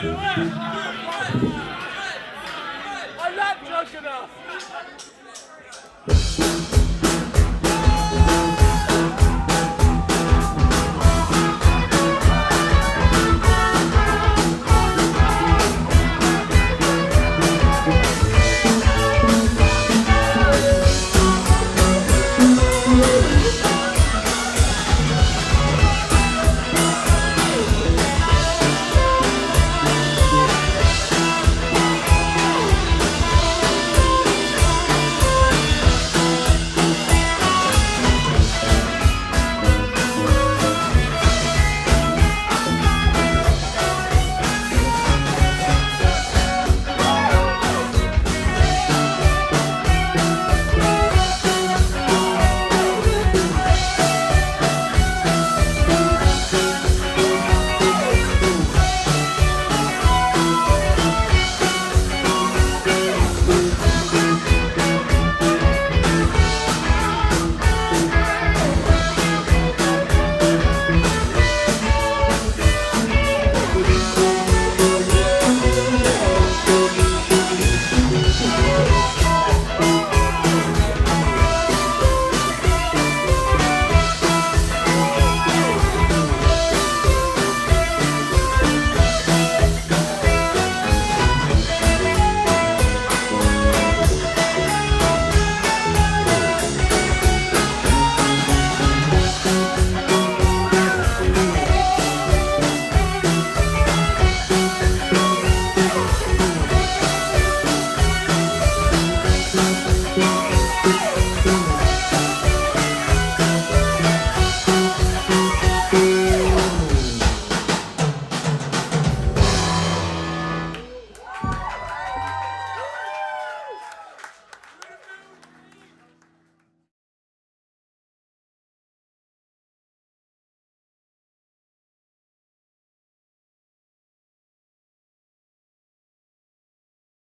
I'm not drunk enough.